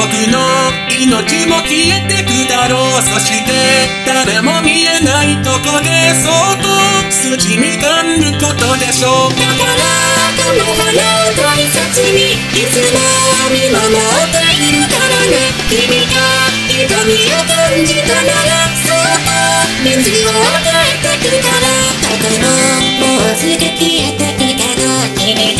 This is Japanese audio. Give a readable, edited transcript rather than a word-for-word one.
僕の命も消えてくだろう。そして誰も見えないとこでそっと筋にかんることでしょう。だからこの花を大切にいつも見守っているからね。君が痛みを感じたならそっと水を与えてくから。とてももうすぐ消えてくけど君が